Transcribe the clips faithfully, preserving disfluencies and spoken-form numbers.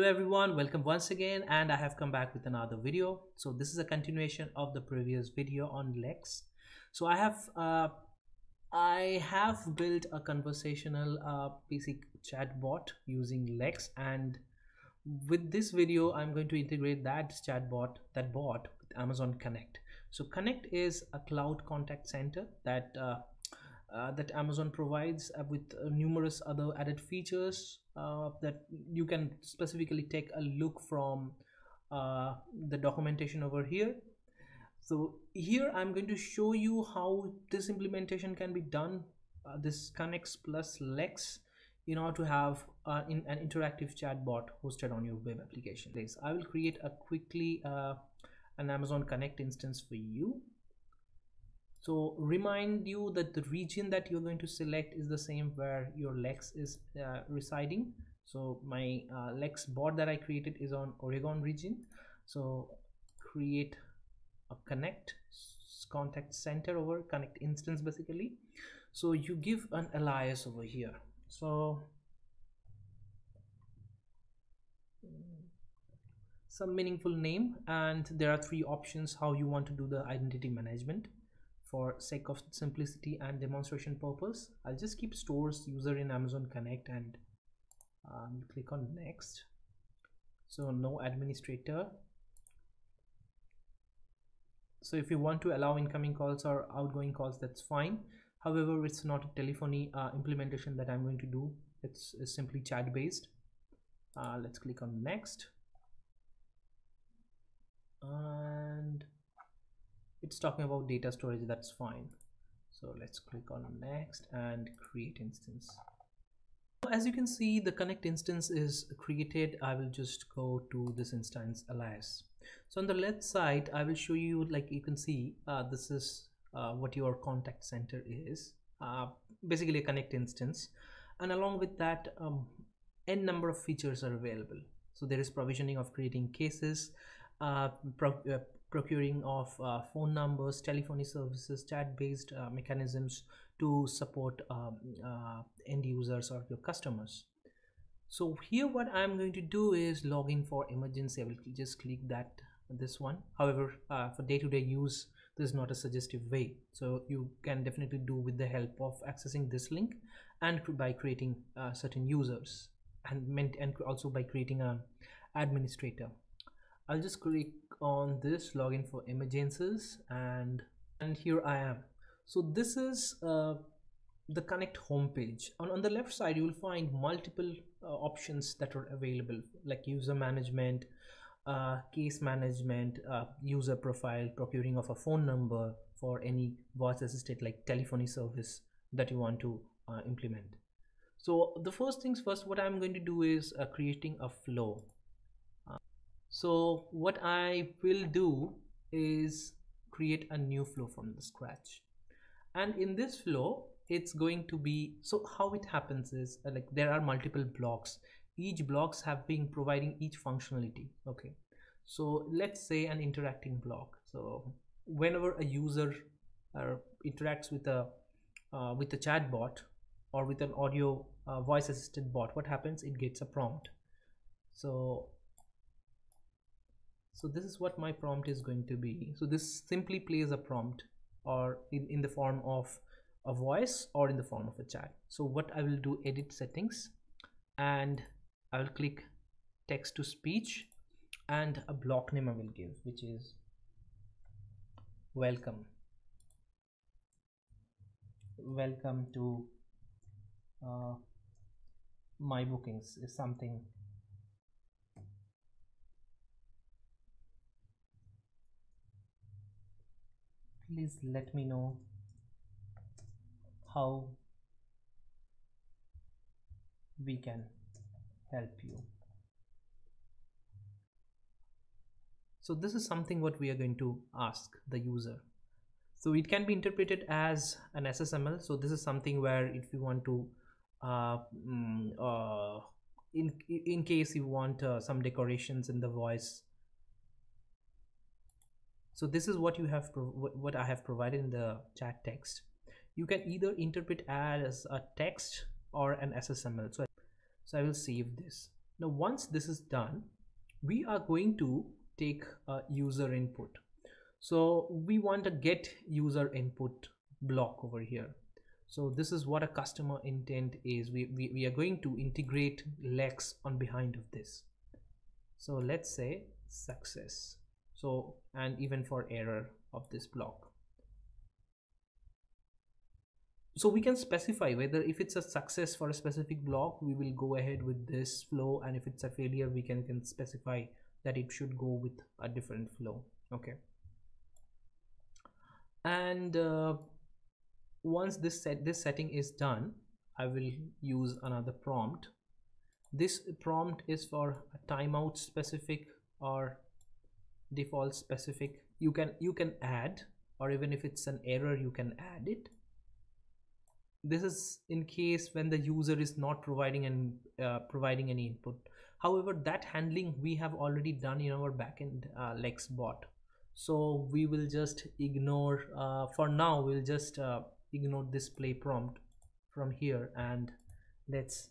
Hello everyone, welcome once again, and I have come back with another video. So this is a continuation of the previous video on Lex. So I have uh, I have built a conversational uh, P C chatbot using Lex, and with this video I'm going to integrate that chatbot that bot with Amazon Connect. So Connect is a cloud contact center that uh, Uh, that Amazon provides uh, with uh, numerous other added features uh, that you can specifically take a look from uh, the documentation over here. So here I'm going to show you how this implementation can be done, uh, this Connect plus Lex, in order to have uh, in an interactive chatbot hosted on your web application. So I will create a quickly uh, an Amazon Connect instance for you. So remind you that the region that you're going to select is the same where your Lex is uh, residing. So my uh, Lex bot that I created is on Oregon region. So create a Connect contact center over Connect instance basically. So you give an alias over here. So some meaningful name, and there are three options how you want to do the identity management. For sake of simplicity and demonstration purpose, I'll just keep stores user in Amazon Connect and um, click on next. So no administrator. So if you want to allow incoming calls or outgoing calls, that's fine. However, it's not a telephony uh, implementation that I'm going to do. It's, it's simply chat based. Uh, let's click on next. And it's talking about data storage, that's fine. So let's click on next and create instance. As you can see, the Connect instance is created. I will just go to this instance alias. So on the left side, I will show you, like you can see, uh, this is uh, what your contact center is, uh, basically a Connect instance. And along with that, um, n number of features are available. So there is provisioning of creating cases, uh, pro uh, procuring of uh, phone numbers, telephony services, chat-based uh, mechanisms to support um, uh, end users or your customers. So here what I'm going to do is log in for emergency. I will just click that, this one. However, uh, for day-to-day use, this is not a suggestive way. So you can definitely do with the help of accessing this link and by creating uh, certain users and, meant, and also by creating an administrator. I'll just click on this login for emergencies, and and here I am. So this is uh, the Connect homepage. On, on the left side, you will find multiple uh, options that are available, like user management, uh, case management, uh, user profile, procuring of a phone number for any voice assisted like telephony service that you want to uh, implement. So the first things first, what I'm going to do is uh, creating a flow. So what I will do is create a new flow from the scratch, and in this flow it's going to be, so how it happens is uh, like there are multiple blocks. Each blocks have been providing each functionality. Okay, so let's say an interacting block. So whenever a user uh, interacts with a uh, with a chat bot or with an audio uh, voice assistant bot, what happens, it gets a prompt. So So this is what my prompt is going to be. So this simply plays a prompt, or in, in the form of a voice or in the form of a chat. So what I will do, edit settings, and I will click text to speech, and a block name I will give, which is welcome. Welcome to uh, my bookings is something. Please let me know how we can help you. So this is something what we are going to ask the user. So it can be interpreted as an S S M L. So this is something where if you want to, uh, mm, uh, in, in case you want uh, some decorations in the voice. So this is what you have, what I have provided in the chat text. You can either interpret as a text or an S S M L. So, so I will save this. Now, once this is done, we are going to take a user input. So we want a get user input block over here. So this is what a customer intent is. We, we, we are going to integrate Lex on behind of this. So let's say success. So, and even for error of this block. So we can specify whether if it's a success for a specific block, we will go ahead with this flow. And if it's a failure, we can, can specify that it should go with a different flow. Okay. And uh, once this set this setting is done, I will use another prompt. This prompt is for a timeout specific or default specific. You can you can add, or even if it's an error, you can add it. This is in case when the user is not providing and uh, providing any input. However, that handling we have already done in our backend uh, Lex bot. So we will just ignore uh, for now. We'll just uh, ignore this play prompt from here, and let's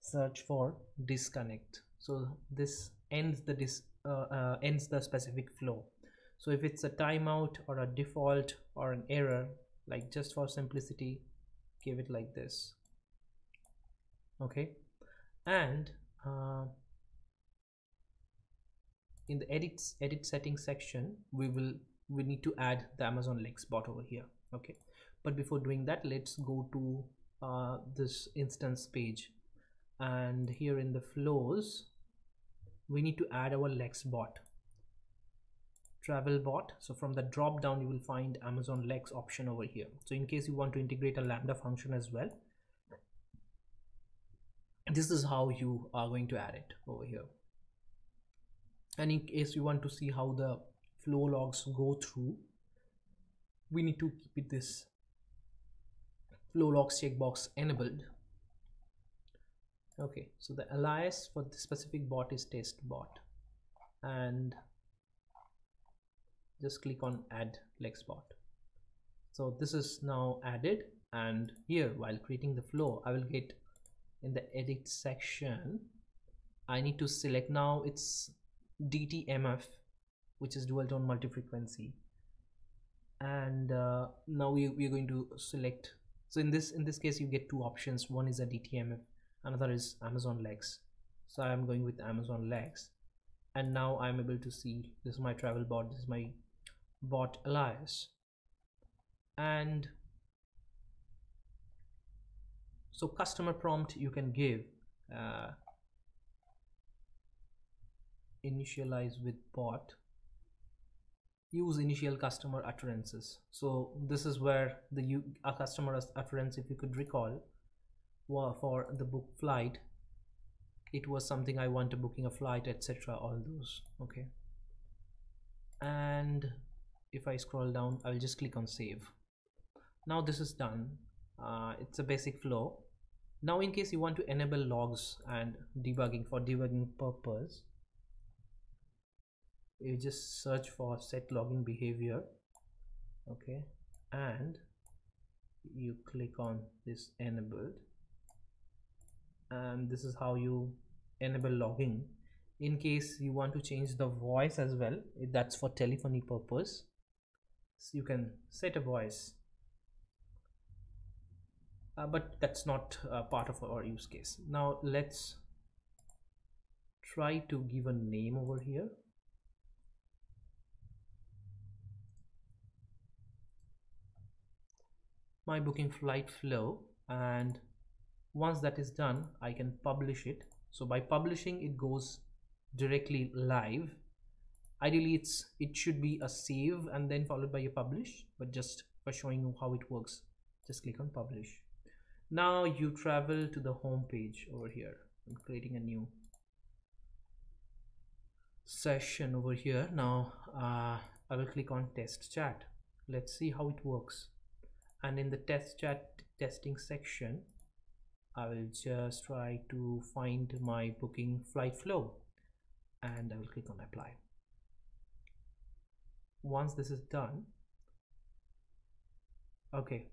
search for disconnect. So this ends the dis uh, uh, ends the specific flow. So if it's a timeout or a default or an error, like just for simplicity, give it like this. Okay, and uh, in the edit edit settings section, we will we need to add the Amazon Lex bot over here. Okay, but before doing that, let's go to uh, this instance page, and here in the flows, we need to add our Lex bot. Travel bot. So from the drop down, you will find Amazon Lex option over here. So in case you want to integrate a Lambda function as well, this is how you are going to add it over here. And in case you want to see how the flow logs go through, we need to keep it this flow logs checkbox enabled. Okay, so the alias for the specific bot is test bot, and just click on add Lex bot. So this is now added, and here while creating the flow, I will get in the edit section. I need to select now it's D T M F, which is dual tone multi-frequency, and uh, now we, we are going to select. So in this in this case, you get two options. One is a D T M F, another is Amazon Lex. So I am going with Amazon Lex, and now I am able to see this is my travel bot. This is my bot alias. And so customer prompt you can give uh, initialize with bot, use initial customer utterances. So this is where the you a customer's utterance, if you could recall, well, for the book flight, it was something I want to booking a flight, etc., all those. Okay, and if I scroll down, I'll just click on save. Now this is done. Uh, it's a basic flow. Now in case you want to enable logs and debugging, for debugging purpose, you just search for set logging behavior. Okay, and you click on this enabled, and this is how you enable logging. In case you want to change the voice as well, that's for telephony purpose, so you can set a voice, uh, but that's not uh, part of our use case. Now let's try to give a name over here. My booking flight flow, and once that is done, I can publish it. So by publishing, it goes directly live. Ideally, it's it should be a save and then followed by a publish, but just for showing you how it works, just click on publish. Now you travel to the home page over here. I'm creating a new session over here. Now uh, I will click on test chat. Let's see how it works. And in the test chat testing section, I will just try to find my booking flight flow, and I will click on apply. Once this is done, okay,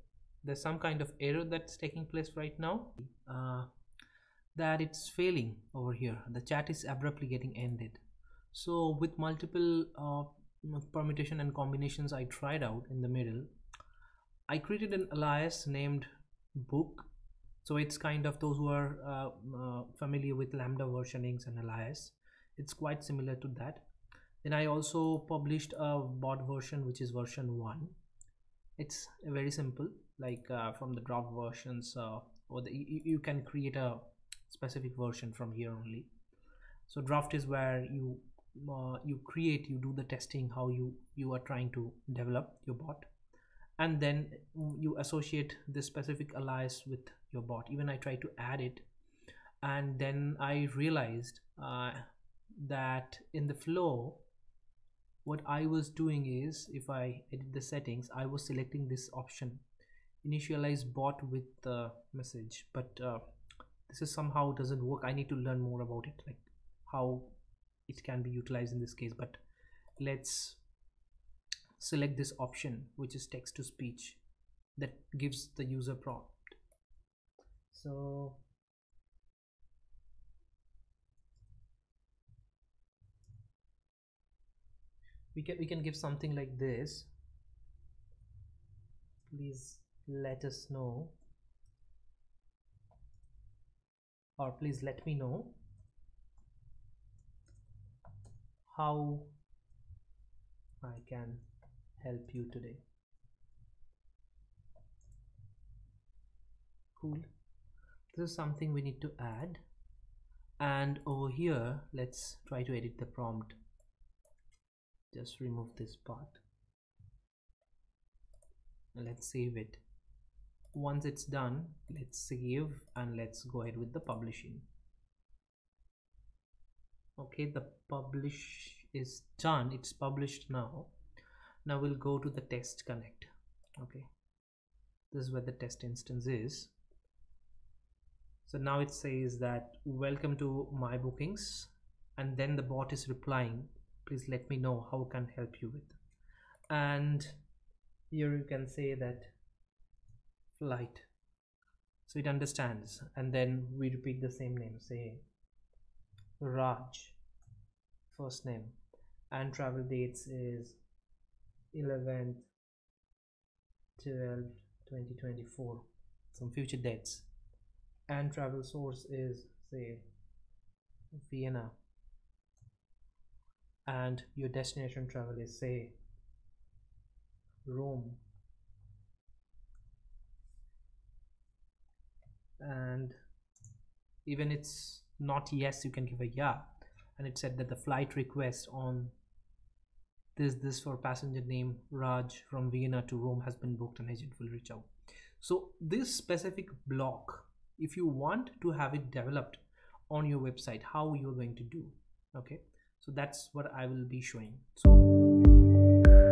there's some kind of error that's taking place right now. Uh, that it's failing over here. The chat is abruptly getting ended. So with multiple uh, permutation and combinations I tried out in the middle, I created an alias named book. So it's kind of, those who are uh, uh, familiar with Lambda versionings and alias, it's quite similar to that. Then I also published a bot version, which is version one. It's very simple, like uh, from the drop versions, uh, or the, you, you can create a specific version from here only. So draft is where you uh, you create, you do the testing, how you you are trying to develop your bot, and then you associate this specific alias with your bot. Even I tried to add it, and then I realized uh, that in the flow, what I was doing is, if I edit the settings, I was selecting this option, initialize bot with the message, but uh, this is somehow doesn't work. I need to learn more about it, like how it can be utilized in this case. But let's select this option, which is text to speech, that gives the user prompt. So we can we can give something like this: please let us know, or please let me know how I can help you today. Cool. This is something we need to add. And over here, let's try to edit the prompt. Just remove this part. Let's save it. Once it's done, let's save and let's go ahead with the publishing. Okay, the publish is done. It's published now. Now we'll go to the test connect. Okay, this is where the test instance is. So now it says that welcome to my bookings, and then the bot is replying, please let me know how can help you with. And here you can say that flight, so it understands, and then we repeat the same name, saying Raj, first name, and travel dates is eleventh twelfth twenty twenty-four, some future dates, and travel source is, say, Vienna, and your destination travel is, say, Rome, and even it's not yes, you can give a yeah. And it said that the flight request on this this for passenger name Raj from Vienna to Rome has been booked, and agent will reach out. So this specific block, if you want to have it developed on your website, how you're going to do. Okay, so that's what I will be showing. So